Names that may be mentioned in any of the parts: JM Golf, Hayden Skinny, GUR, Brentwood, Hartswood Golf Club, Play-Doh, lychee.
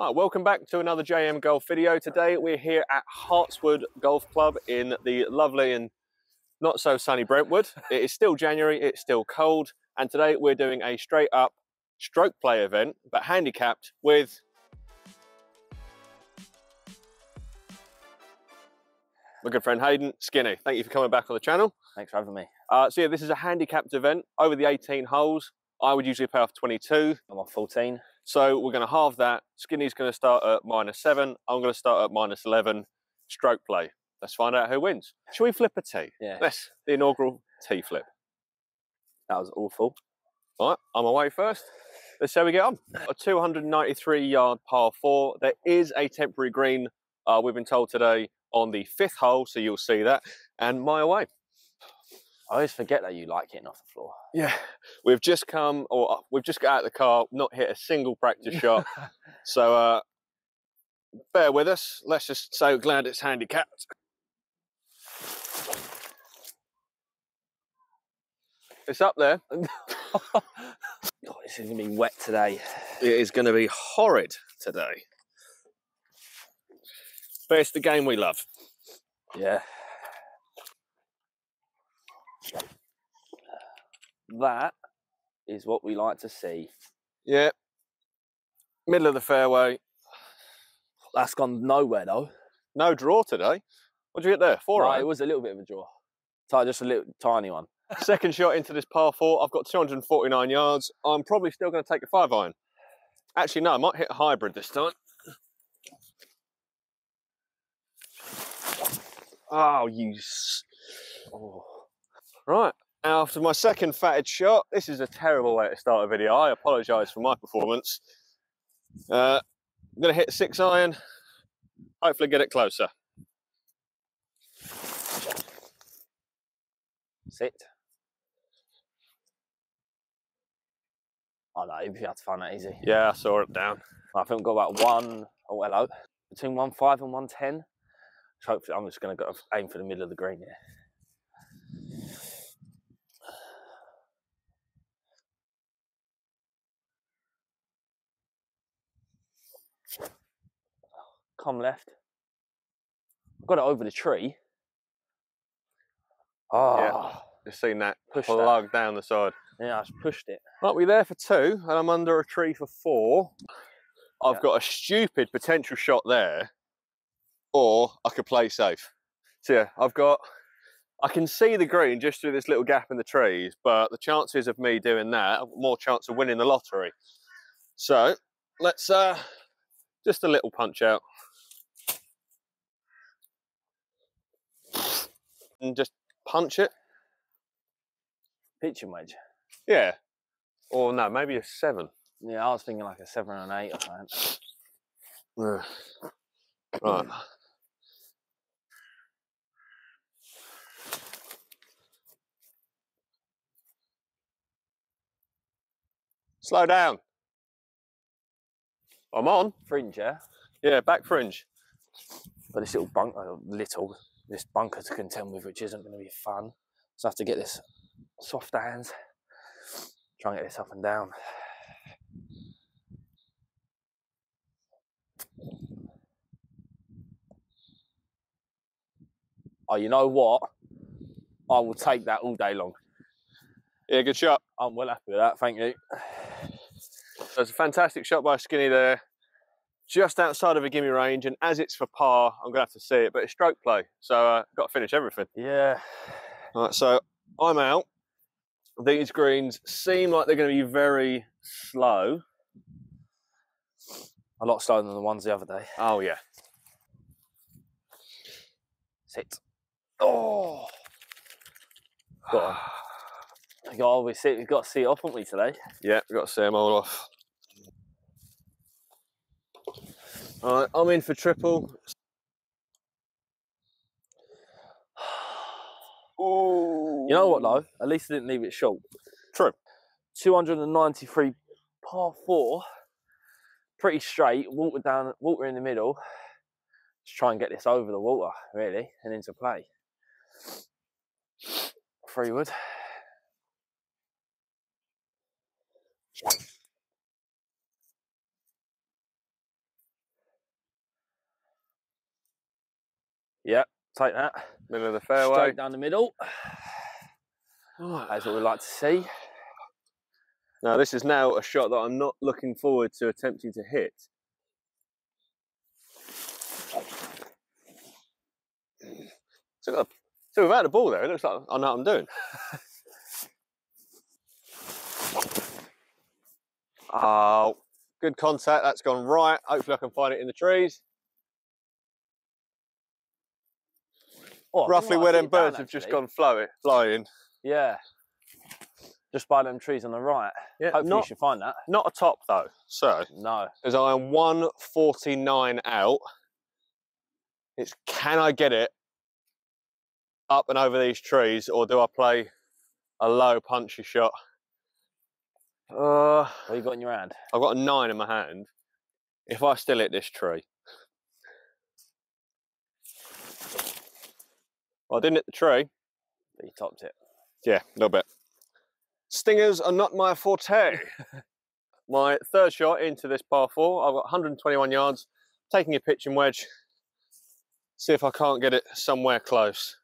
Right, welcome back to another JM Golf video. Today we're here at Hartswood Golf Club in the lovely and not so sunny Brentwood. It is still January, it's still cold, and today we're doing a straight up stroke play event, but handicapped with... my good friend Hayden Skinny. Thank you for coming back on the channel. Thanks for having me. So yeah, this is a handicapped event over the 18 holes. I would usually play off 22. I'm on 14. So we're going to halve that. Skinny's going to start at -7. I'm going to start at -11. Stroke play. Let's find out who wins. Shall we flip a tee? Yeah. Yes, the inaugural tee flip. That was awful. All right, I'm away first. Let's see how we get on. A 293-yard par 4. There is a temporary green, we've been told today, on the 5th hole, so you'll see that. And my away. I always forget that you like hitting off the floor. Yeah, we've just got out of the car, not hit a single practice shot. So bear with us. Let's just say we're glad it's handicapped. It's up there. God, this is gonna be wet today. It is gonna be horrid today. But it's the game we love. Yeah. That is what we like to see. Yeah. Middle of the fairway. That's gone nowhere, though. No draw today. What did you get there? Four iron? It was a little bit of a draw. Just a little tiny one. Second shot into this par 4. I've got 249 yards. I'm probably still going to take a 5-iron. Actually, no, I might hit a hybrid this time. Oh, you... Oh. Right. After my second fatted shot, this is a terrible way to start a video. I apologise for my performance. I'm going to hit a 6-iron, hopefully get it closer. Sit. Oh no, you had to find that easy. Yeah, I saw it down. I think we've got about one, oh hello, between 1.5 and 1.10. So hopefully I'm just going to aim for the middle of the green here. Come left. I've got it over the tree. Oh, yeah, just seen that plug down the side. Yeah, I just pushed it. Right, we're there for 2, and I'm under a tree for 4. I've got a stupid potential shot there, or I could play safe. So yeah, I can see the green just through this little gap in the trees, but the chances of me doing that, more chance of winning the lottery. So let's just a little punch out. And just punch it. Pitching wedge. Yeah. Or no, maybe a 7. Yeah, I was thinking like a 7 or an 8 or something. Right. Slow down. I'm on. Fringe, yeah? Yeah, back fringe. But this little bunker, this bunker to contend with, which isn't going to be fun. So I have to get this soft hands. Try and get this up and down. Oh, you know what? I will take that all day long. Yeah, good shot. I'm well happy with that, thank you. That's a fantastic shot by Skinny there. Just outside of a gimme range, and as it's for par, I'm gonna have to see it, but it's stroke play, so got to finish everything. Yeah. All right, so I'm out. These greens seem like they're gonna be very slow. A lot slower than the ones the other day. Oh yeah. Sit. Oh. Got on. We've got to see it off, haven't we, today? Yeah, we've got to see them all off. All right, I'm in for triple. Ooh. You know what, though? At least I didn't leave it short. True. 293 par 4. Pretty straight, water in the middle. Just try and get this over the water, really, and into play. 3-wood. Yeah, take that. Middle of the fairway. Straight down the middle. That's what we like to see. Now, this is now a shot that I'm not looking forward to attempting to hit. So without the ball there, it looks like I know what I'm doing. Oh, good contact. That's gone right. Hopefully I can find it in the trees. Oh, roughly where them birds have just gone flying. Yeah. Just by them trees on the right. Yeah, hopefully you should find that. Not a top though. So no. As I am 149 out. It's can I get it up and over these trees, or do I play a low punchy shot? What you got in your hand? I've got a 9 in my hand. If I still hit this tree. Well, I didn't hit the tree. But you topped it. Yeah, a little bit. Stingers are not my forte. My third shot into this par 4. I've got 121 yards. Taking a pitching wedge. See if I can't get it somewhere close.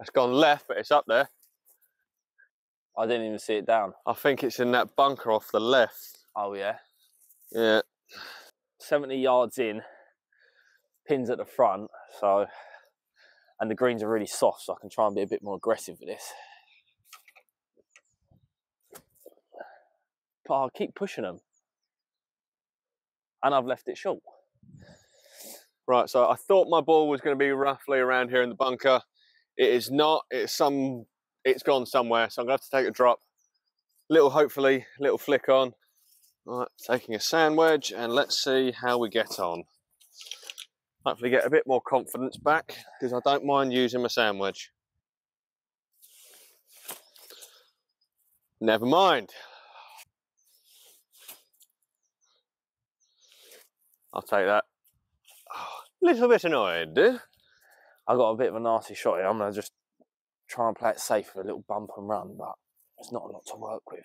It's gone left, but it's up there. I didn't even see it down. I think it's in that bunker off the left. Oh, yeah? Yeah. 70 yards in, pins at the front, so... And the greens are really soft, so I can try and be a bit more aggressive with this. But I'll keep pushing them. And I've left it short. Right, so I thought my ball was going to be roughly around here in the bunker. It is not. It's gone somewhere. So I'm going to have to take a drop. Little, hopefully, little flick on. All right, taking a sand wedge, and let's see how we get on. Hopefully get a bit more confidence back, because I don't mind using my sand wedge. Never mind. I'll take that. Oh, little bit annoyed. I got a bit of a nasty shot here. I'm going to just try and play it safe with a little bump and run, but it's not a lot to work with.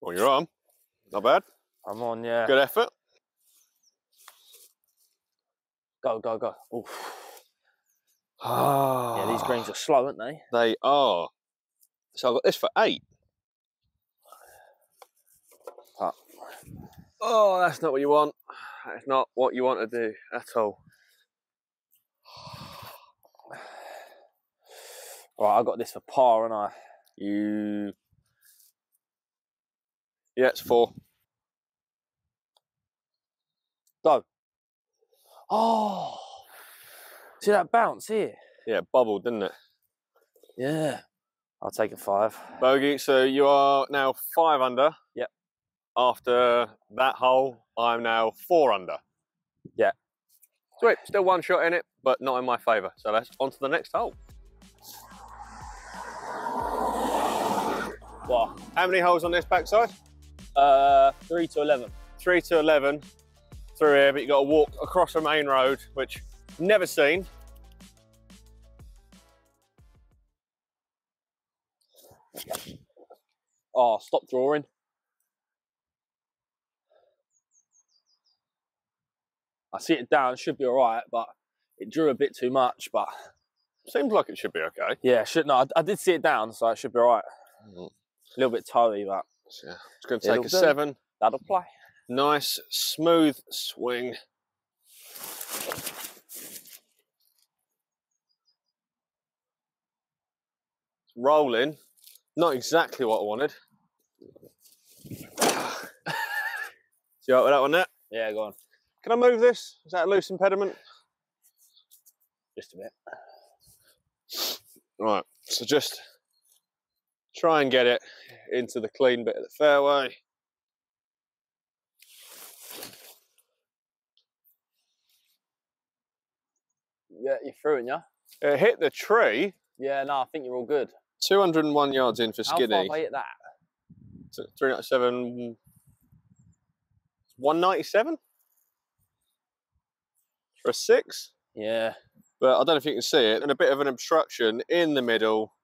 Well, you're on. Not bad. I'm on, yeah. Good effort. Go, go, go. Oof. Oh. Yeah, these greens are slow, aren't they? They are. So I've got this for 8. But... Oh, that's not what you want. That's not what you want to do at all. Right, I got this for par, and I. You. Yeah, it's 4. Go. Oh. See that bounce here? Yeah, it bubbled, didn't it? Yeah. I'll take a 5. Bogey, so you are now 5 under. Yep. After that hole, I'm now 4 under. Yeah. Sweet, still one shot in it, but not in my favour. So that's on to the next hole. Wow. How many holes on this backside? 3 to 11. 3 to 11 through here, but you've got to walk across the main road, which I've never seen. Oh, stop drawing. I see it down, should be all right, but it drew a bit too much, but... Seems like it should be okay. Yeah, I did see it down, so it should be all right. Mm. A little bit toey, but... Yeah, it's going to take a 7. That'll play. Nice, smooth swing. Rolling. Not exactly what I wanted. You all right with that one there? Yeah, go on. Can I move this? Is that a loose impediment? Just a bit. Right, so just try and get it into the clean bit of the fairway. Yeah, you're through it, yeah? It hit the tree. Yeah, no, I think you're all good. 201 yards in for Skinny. How far have I hit that? 397... 197? For a 6? Yeah. But I don't know if you can see it. And a bit of an obstruction in the middle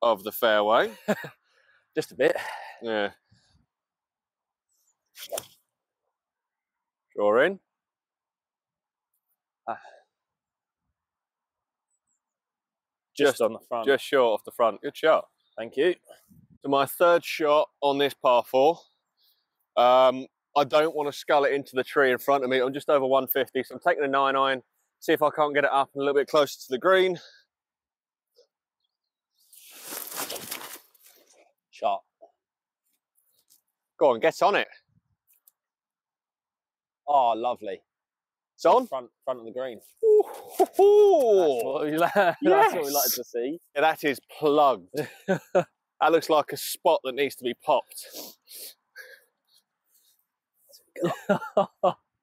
of the fairway. Just a bit. Yeah. Draw in. Just on the front. Just short off the front. Good shot. Thank you. So my third shot on this par four. I don't want to scull it into the tree in front of me. I'm just over 150, so I'm taking a 9-iron. See if I can't get it up and a little bit closer to the green. Shot. Go on, get on it. Oh, lovely. It's on? Front of the green. Ooh, hoo, hoo. That's what we like to see. Yeah, that is plugged. That looks like a spot that needs to be popped.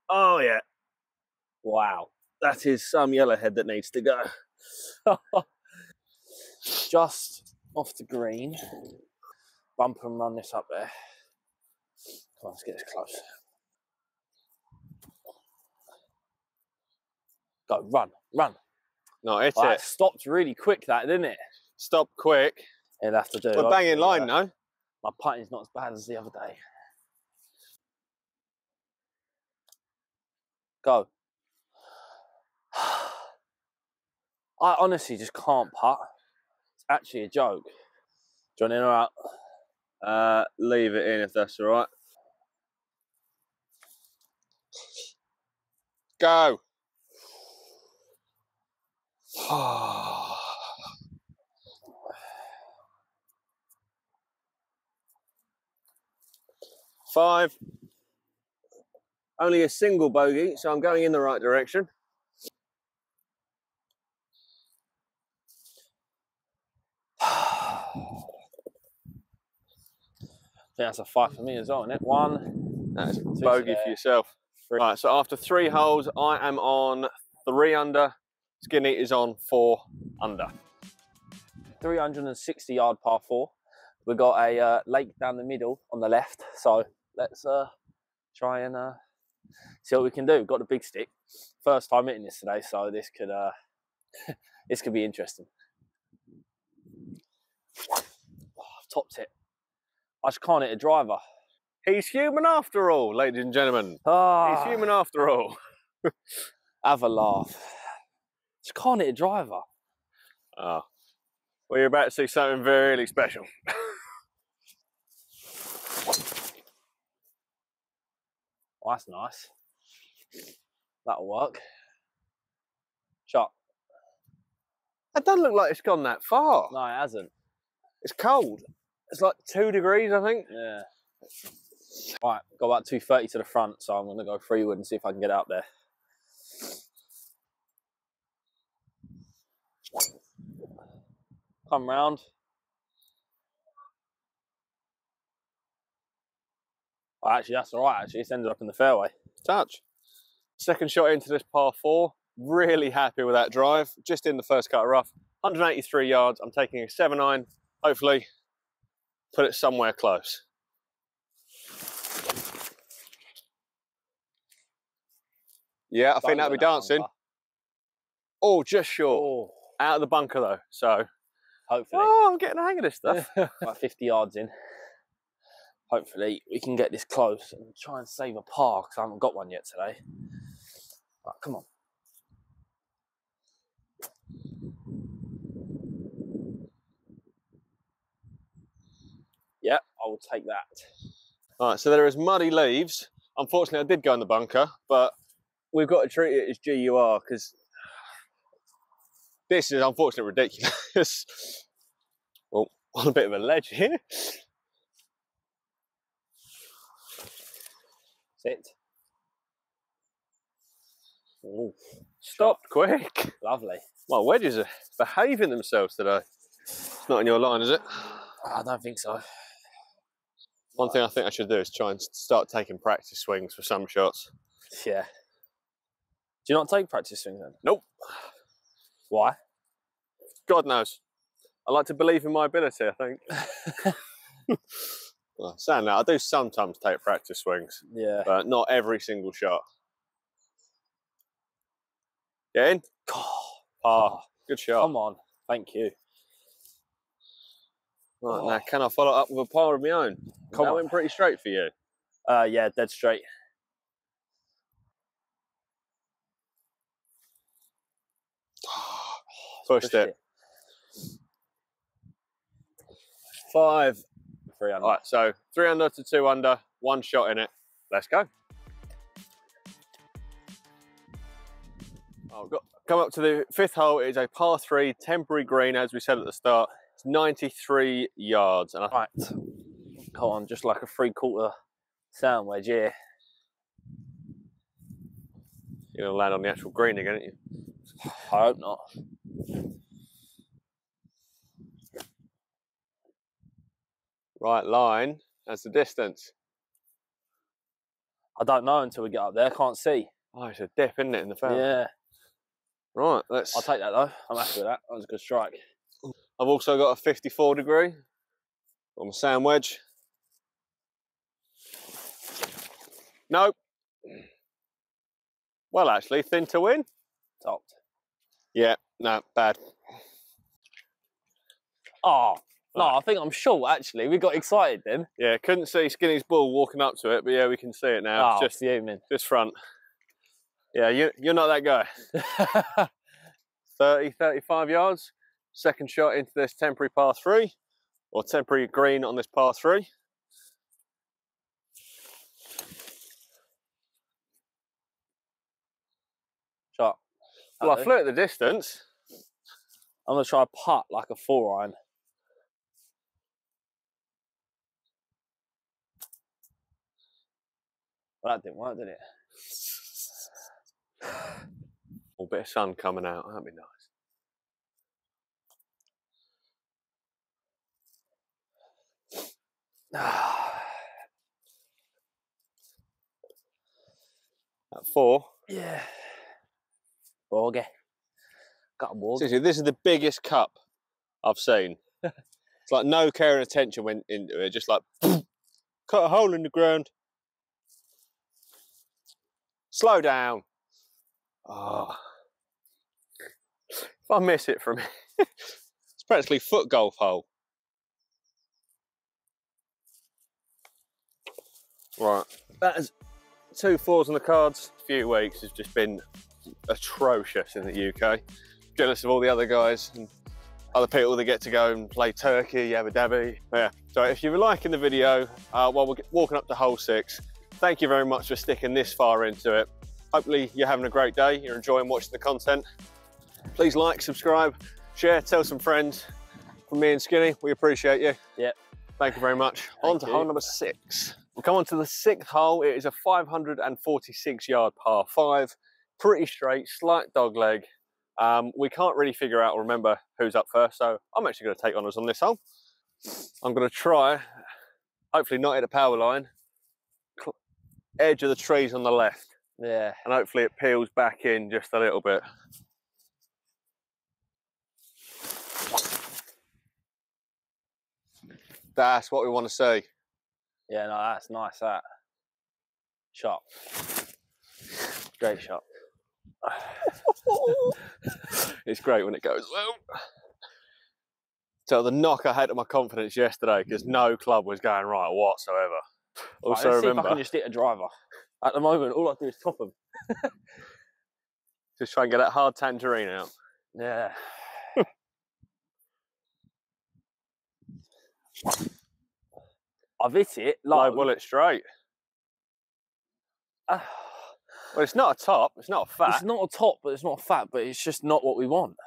Oh, yeah. Wow. That is some yellowhead that needs to go. Just off the green. Bump and run this up there. Come on, let's get this close. Go, run, run. No, it's it. Stopped really quick, that, didn't it? Stopped quick. It'll have to do. We're bang in line, though. My putting's not as bad as the other day. Go. I honestly just can't putt. It's actually a joke. Do you want in or out? Leave it in if that's all right. Go. Five. Only a single bogey, so I'm going in the right direction. I think that's a five for me as well, isn't it? One. That is a bogey for yourself. Three. Right, so after three holes, I am on 3 under. Skinny is on 4 under. 360-yard par four. We've got a lake down the middle on the left, so let's try and see what we can do. We've got the big stick. First time hitting this today, so this could this could be interesting. Oh, I've topped it. I just can't hit a driver. He's human after all, ladies and gentlemen. Ah, he's human after all. Have a laugh. Just can't hit a driver. Oh. Well, you're about to see something really special. Oh, that's nice. That'll work. Shot. That doesn't look like it's gone that far. No, it hasn't. It's cold. It's like 2 degrees, I think. Yeah. All right, got about 230 to the front, so I'm going to go 3-wood and see if I can get it up there. Come round. Oh, actually, that's all right, actually. It's ended up in the fairway. Touch. Second shot into this par four. Really happy with that drive. Just in the first cut of rough. 183 yards. I'm taking a 7-iron, hopefully. Put it somewhere close. Yeah, I think that'll be dancing. Oh, just short. Oh. Out of the bunker though, so. Hopefully. Oh, I'm getting the hang of this stuff. About 50 yards in. Hopefully we can get this close and try and save a par, because I haven't got one yet today. Right, come on. Yep, I will take that. All right, so there is muddy leaves. Unfortunately, I did go in the bunker, but we've got to treat it as GUR because this is unfortunately ridiculous. Well, on a bit of a ledge here. Sit. Ooh, stopped quick. Lovely. Well, wedges are behaving themselves today. It's not in your line, is it? I don't think so. One thing I think I should do is try and start taking practice swings for some shots. Yeah. Do you not take practice swings then? Nope. Why? God knows. I like to believe in my ability, I think. Well, saying that, I do sometimes take practice swings. Yeah. But not every single shot. Get in. Oh, good shot. Come on. Thank you. Right, now, can I follow up with a par of my own? That went pretty straight for you. Yeah, dead straight. Pushed it. 5, 3 under. All right, so 3 under to 2 under, one shot in it. Let's go. I've got come up to the 5th hole. It is a par 3 temporary green, as we said at the start. It's 93 yards. And right, hold on, just like a 3/4 sound wedge here. You're gonna land on the actual green again, aren't you? I hope not. Right line, that's the distance. I don't know until we get up there, I can't see. Oh, it's a dip, isn't it, in the fairway? Yeah. Right, let's... I'll take that, though. I'm happy with that. That was a good strike. I've also got a 54 degree on my sand wedge. Nope. Well, actually, thin to win. Topped. Yeah, no, bad. Oh, no, I think I'm short, actually. We got excited then. Yeah, couldn't see Skinny's ball walking up to it, but yeah, we can see it now. Oh, just the evening. Just front. Yeah, you're not that guy. 30, 35 yards. Second shot into this temporary par 3, or temporary green on this par 3. Shot. Well, I flew at the distance. I'm going to try a putt like a 4-iron. Well, that didn't work, did it? A bit of sun coming out, that'd be nice. At 4? Yeah. Bogey. Got a bogey. Seriously, this is the biggest cup I've seen. It's like no care and attention went into it, just like cut a hole in the ground. Slow down. Oh. If I miss it from here, it's practically a foot golf hole. Right, that is 2 fours on the cards. A few weeks has just been atrocious in the UK. Jealous of all the other guys and other people that get to go and play Turkey, Abu Dhabi. Yeah. So if you were liking the video while we're walking up to hole 6, thank you very much for sticking this far into it. Hopefully you're having a great day, you're enjoying watching the content. Please like, subscribe, share, tell some friends. From me and Skinny, we appreciate you. Yep. Thank you very much. On to hole number 6. We'll come on to the 6th hole. It is a 546-yard par 5. Pretty straight, slight dog leg. We can't really figure out or remember who's up first, so I'm actually going to take honours on this hole. I'm going to try, hopefully not hit a power line, edge of the trees on the left. Yeah. And hopefully it peels back in just a little bit. That's what we want to see. Yeah, no, that's nice, that. Shot. Great shot. It's great when it goes well. So the knock I had at my confidence yesterday, because no club was going right whatsoever. Also, right, let's remember, see if I can just hit a driver. At the moment, all I do is top them. Just try and get that hard tangerine out. Yeah. I've hit it low. Well, it's straight. Well, it's not a top, it's not a fat. It's not a top, but it's not a fat, but it's just not what we want.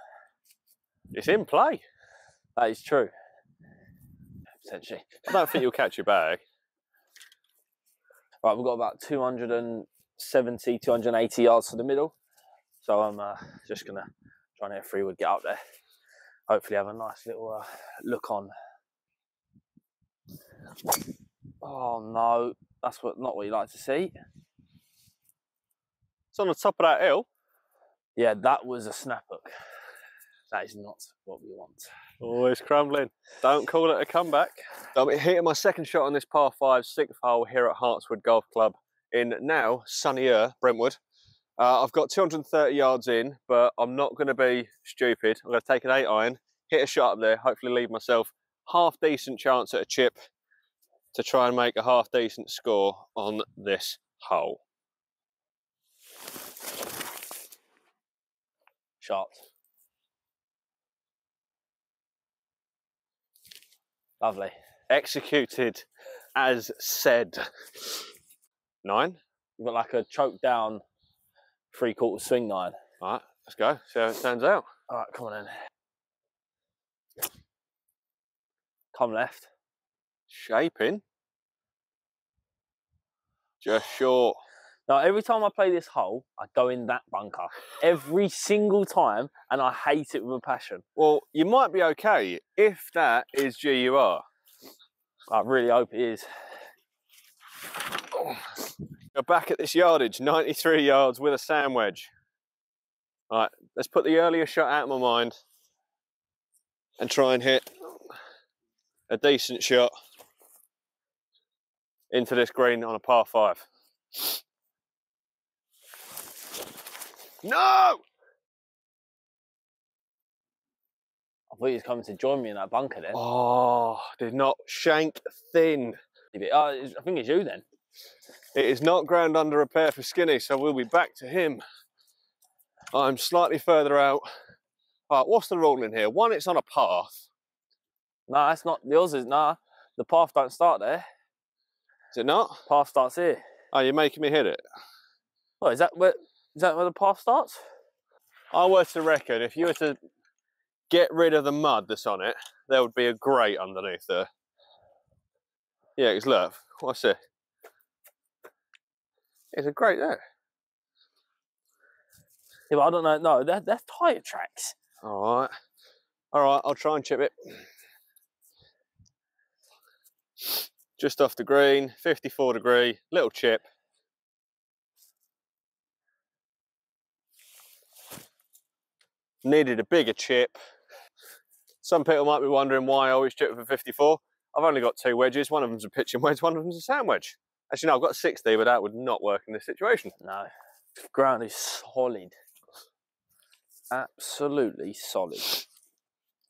It's in play. That is true. Potentially. I don't think you'll catch your bag. Right, we've got about 270, 280 yards to the middle. So I'm just going to try and hit a 3-wood, get up there. Hopefully have a nice little look on. Oh no, that's not what you like to see. It's on the top of that hill. Yeah, that was a snap hook. That is not what we want. Oh, it's crumbling. Don't call it a comeback. I'm hitting my second shot on this par 5, 6th hole here at Hartswood Golf Club in now sunnier Brentwood. I've got 230 yards in, but I'm not going to be stupid. I'm going to take an 8-iron, hit a shot up there, hopefully leave myself half-decent chance at a chip to try and make a half-decent score on this hole. Shot. Lovely. Executed as said. 9. You've got like a choke down 3/4 swing 9. All right, let's go. See how it stands out. All right, come on in. Come left. Shaping. Just short. Now, every time I play this hole, I go in that bunker. Every single time, and I hate it with a passion. Well, you might be okay if that is GUR. I really hope it is. We're back at this yardage, 93 yards with a sand wedge. All right, let's put the earlier shot out of my mind and try and hit a decent shot into this green on a par 5. No! I thought he was coming to join me in that bunker then. Oh, did not shank thin. I think it's you then. It is not ground under repair for Skinny, so we'll be back to him. I'm slightly further out. All right, what's the rule in here? 1, it's on a path. Nah, that's not yours. Nah, the path don't start there. Is it not? Path starts here. Oh, you're making me hit it. Oh, is that where the path starts? I were to reckon if you were to get rid of the mud that's on it, there would be a grate underneath there. Yeah, it's look. What's it? It's a grate there. Yeah, but I don't know. No, they're tyre tracks. All right. All right, I'll try and chip it. Just off the green, 54 degree, little chip. Needed a bigger chip. Some people might be wondering why I always chip for 54. I've only got 2 wedges. One of them's a pitching wedge, one of them's a sand wedge. Actually, no, I've got 60, but that would not work in this situation. No, ground is solid. Absolutely solid.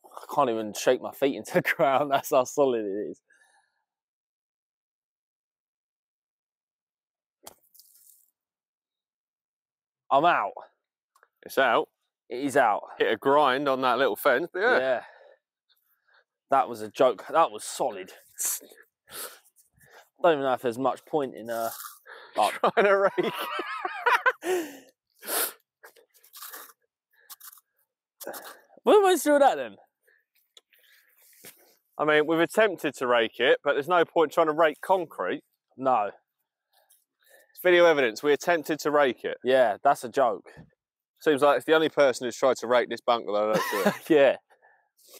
I can't even shake my feet into the ground. That's how solid it is. I'm out. It's out. It is out. Hit a grind on that little fence, but yeah. Yeah. That was a joke. That was solid. Don't even know if there's much point in trying to rake. What was all that then? I mean, we've attempted to rake it, but there's no point trying to rake concrete. No. Video evidence, we attempted to rake it. Yeah, that's a joke. Seems like it's the only person who's tried to rake this bunker though, don't it? Yeah.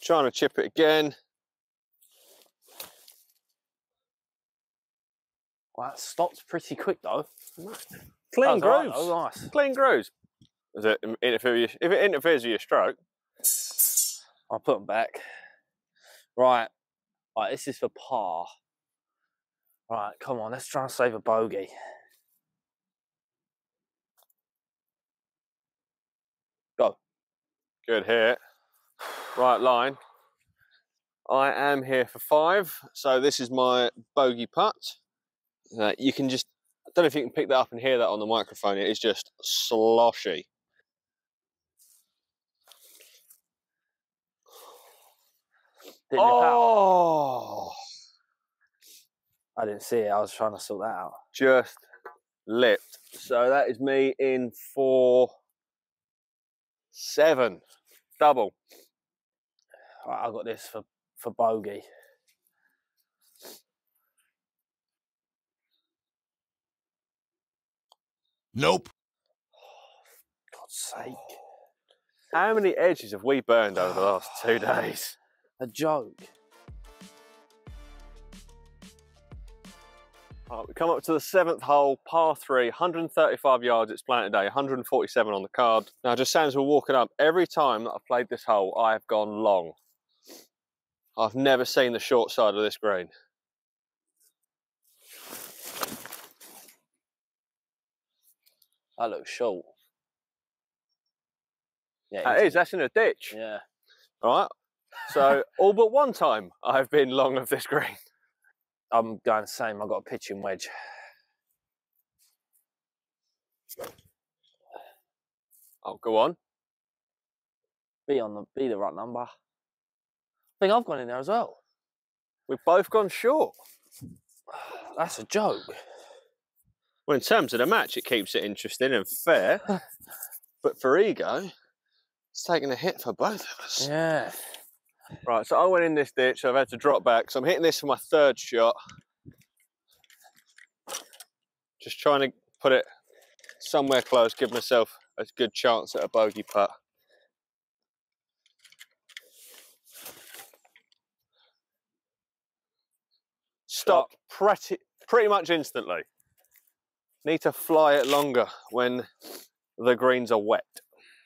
Trying to chip it again. Well, that stops pretty quick though. Clean grooves. Right, though. Nice. Clean grooves. Does it interfere with your, if it interferes with your stroke? I'll put them back. Right. All right, this is for par. All right, come on, let's try and save a bogey. Good hit. Right line. I am here for 5, so this is my bogey putt. You can just, I don't know if you can pick that up and hear that on the microphone, it is just sloshy. Didn't oh! I didn't see it, I was trying to sort that out. Just lipped. So that is me in for 7. Double. All right, I've got this for bogey. Nope. Oh, God's sake. How many edges have we burned over the last 2 days? A joke. All right, we come up to the 7th hole, par 3, 135 yards it's playing today, 147 on the card. Now, just as we're walking up, every time that I've played this hole, I've gone long. I've never seen the short side of this green. That looks short. Yeah, that is, that's in a ditch. Yeah. All right, So all but one time I've been long of this green. I'm going the same. I've got a pitching wedge. Oh, go on. Be the right number. I think I've gone in there as well. We've both gone short. That's a joke. Well, in terms of the match, it keeps it interesting and fair. But for ego, it's taking a hit for both of us. Yeah. Right, so I went in this ditch. So I've had to drop back. So I'm hitting this for my third shot. Just trying to put it somewhere close, give myself a good chance at a bogey putt. Stopped pretty much instantly. Need to fly it longer when the greens are wet.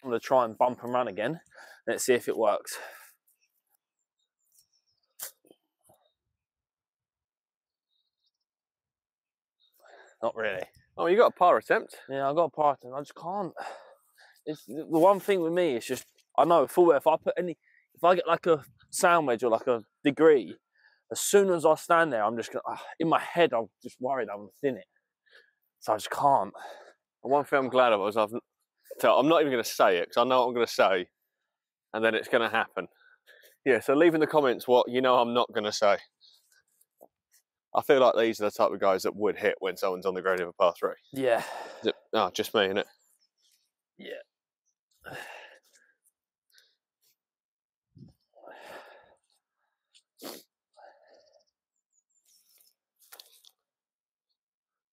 I'm going to try and bump and run again. Let's see if it works. Not really. Oh, you got a par attempt? Yeah, I got a par attempt. I just can't. It's the one thing with me. It's just I know full well. If I get like a sand wedge or like a degree, as soon as I stand there, I'm just gonna. In my head, I'm just worried I'm gonna thin it. So I just can't. And one thing I'm glad of is I'm not even gonna say it because I know what I'm gonna say, and then it's gonna happen. Yeah. So leave in the comments what you know I'm not gonna say. I feel like these are the type of guys that would hit when someone's on the green of a par three. Yeah. Oh, just me, innit? Yeah.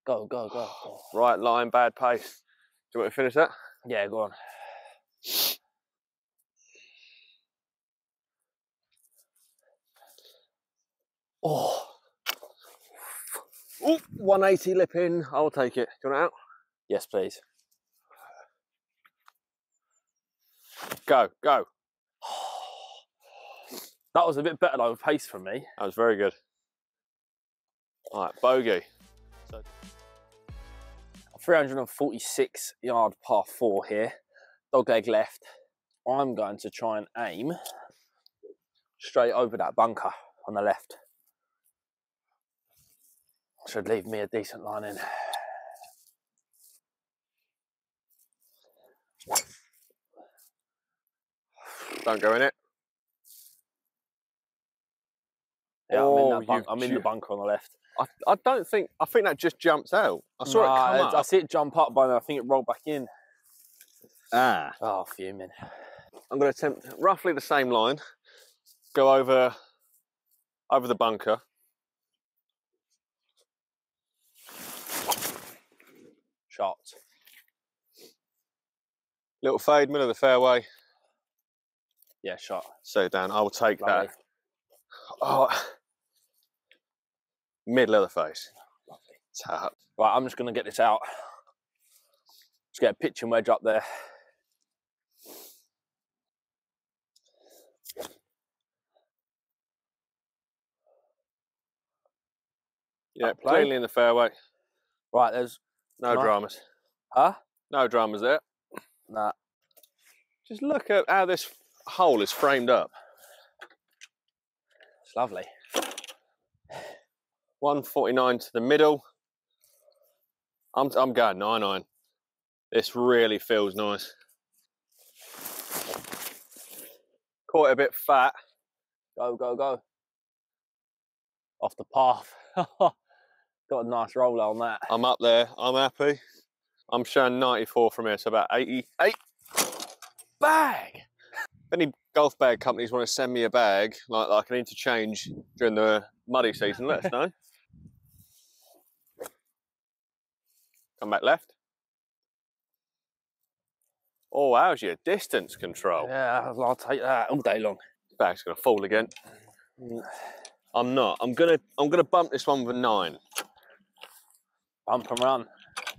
Go, go, go. Right line, bad pace. Do you want to finish that? Yeah, go on. Oh. Ooh, 180 lip in. I'll take it. Do you want it out? Yes, please. Go, go. That was a bit better though, pace for me. That was very good. All right, bogey. 346 yard par four here. Dog leg left. I'm going to try and aim straight over that bunker on the left. Should leave me a decent line in. Don't go in it. Yeah, oh, I'm in the bunker on the left. I don't think, I think that just jumps out. I saw it come up. I see it jump up, but I think it rolled back in. Ah. Oh, fuming. I'm going to attempt roughly the same line. Go over the bunker. Shot. Little fade, middle of the fairway. Yeah, shot. So, Dan, I will take Lovely. That. Oh, middle of the face. Lovely. Right, I'm just going to get this out. Just get a pitching wedge up there. Yeah, plainly in the fairway. Right, there's... No dramas. Huh? No dramas there. Nah. Just look at how this hole is framed up. It's lovely. 149 to the middle. I'm going 9-iron. This really feels nice. Caught it a bit fat. Go, go, go. Off the path. Got a nice roller on that. I'm up there. I'm happy. I'm showing 94 from here, so about 88. Bag! If any golf bag companies want to send me a bag, like an interchange during the muddy season, let us know. Come back left. Oh, how's your distance control? Yeah, I'll take that all day long. Bag's going to fall again. I'm not. I'm gonna bump this one with a 9. Bump and run.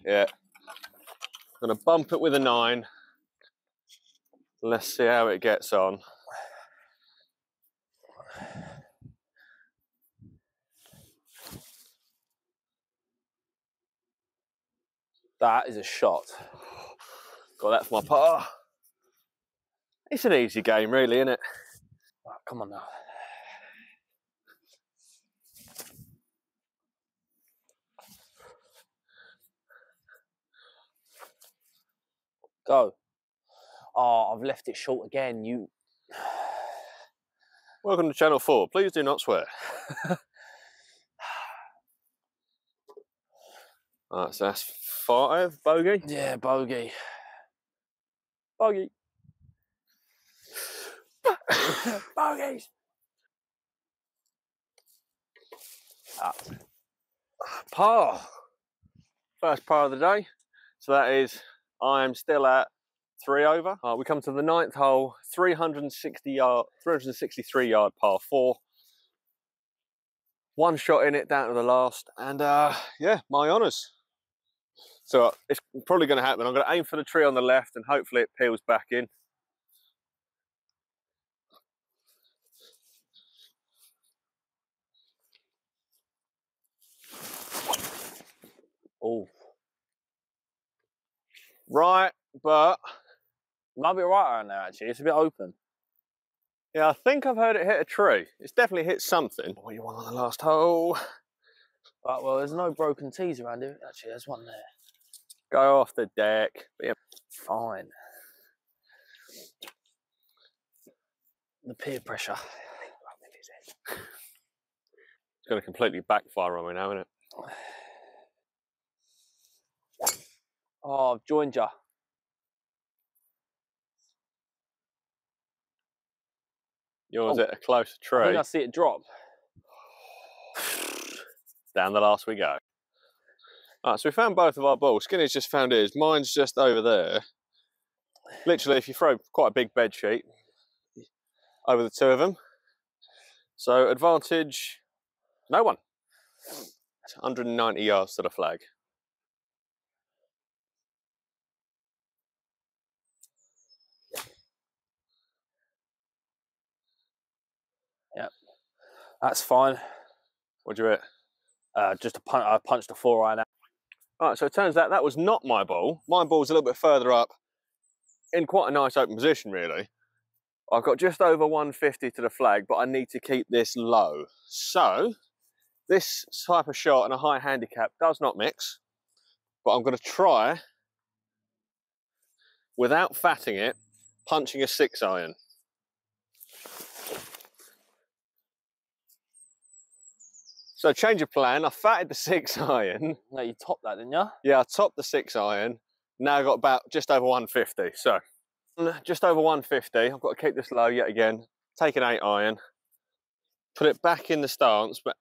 Yeah. I'm going to bump it with a 9. Let's see how it gets on. That is a shot. Got that for my par. It's an easy game, really, isn't it? Come on now. Go. Oh, I've left it short again. You. Welcome to Channel 4. Please do not swear. All right, so that's 5. Bogey? Yeah, bogey. Bogey. Bogeys. Par. First par of the day. So that is, I am still at 3 over. We come to the 9th hole, 363 yard par 4. One shot in it down to the last, and yeah, my honours. So it's probably going to happen. I'm going to aim for the tree on the left, and hopefully it peels back in. Oh, right, but might be right around there actually. It's a bit open. Yeah, I think I've heard it hit a tree. It's definitely hit something. What do you want on the last hole? Right, well, there's no broken tees around here. Actually, there's one there. Go off the deck. Yeah, fine. The peer pressure. It's going to completely backfire on me now, isn't it? Oh, I've joined you. Yours at a close tree. I think I see it drop. Down the last we go. All right, so we found both of our balls. Skinny's just found his. Mine's just over there. Literally, if you throw quite a big bed sheet over the two of them. So advantage, no one. It's 190 yards to the flag. That's fine. What'd you hit? Just a punch. I punched a 4 iron out. All right, so it turns out that was not my ball. My ball's a little bit further up in quite a nice open position, really. I've got just over 150 to the flag, but I need to keep this low. So this type of shot and a high handicap does not mix, but I'm going to try, without fatting it, punching a 6 iron. So change of plan, I fatted the 6 iron. No, you topped that, didn't you? Yeah, I topped the 6 iron. Now I've got about just over 150. So just over 150, I've got to keep this low yet again. Take an 8 iron, put it back in the stance, but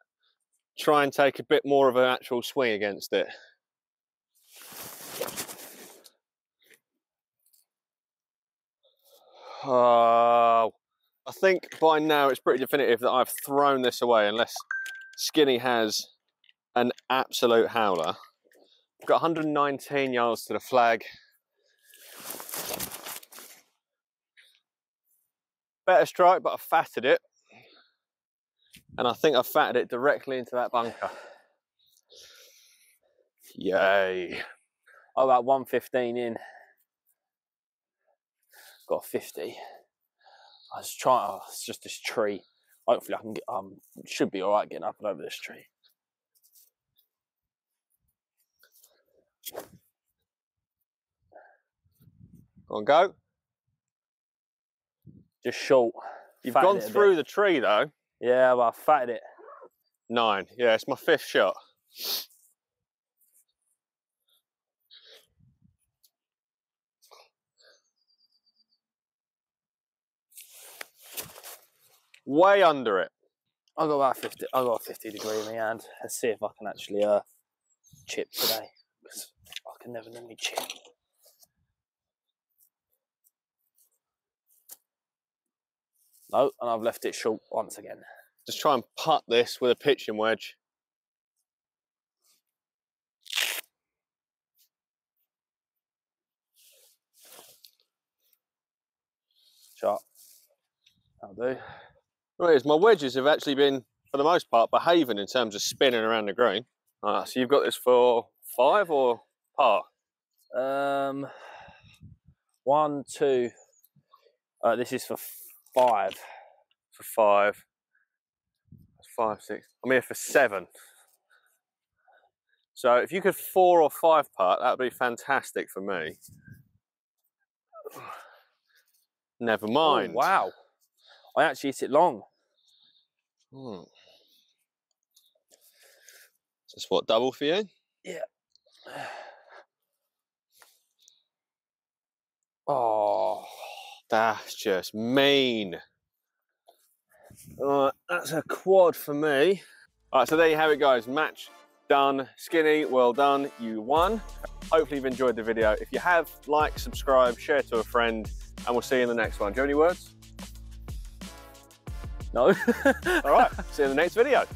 try and take a bit more of an actual swing against it. Oh, I think by now it's pretty definitive that I've thrown this away unless Skinny has an absolute howler. We've got 119 yards to the flag. Better strike, but I fatted it. And I think I fatted it directly into that bunker. Yay. Oh, about 115 in. Got 50. I was trying, oh, it's just this tree. Hopefully I can get, should be all right getting up and over this tree. Go on, go. Just short. You've gone through the tree though. Yeah, well, I fatted it. 9, yeah, it's my 5th shot. Way under it. I've got about 50. I've got a 50 degree in the hand. Let's see if I can actually chip today. Because I can never normally chip. No, and I've left it short once again. Just try and putt this with a pitching wedge. Shot. That'll do. Whereas my wedges have actually been, for the most part, behaving in terms of spinning around the green. All right, so you've got this for 5 or par? 1, 2. This is for 5. for five. That's five, six. I'm here for seven. So if you could four or five putt, that would be fantastic for me. Never mind. Oh, wow. I actually hit it long. Hmm. Just what, double for you? Yeah. Oh, that's just mean. All right, that's a quad for me. All right, so there you have it, guys. Match done. Skinny, well done. You won. Hopefully you've enjoyed the video. If you have, like, subscribe, share to a friend, and we'll see you in the next one. Do you have any words? No? All right, see you in the next video.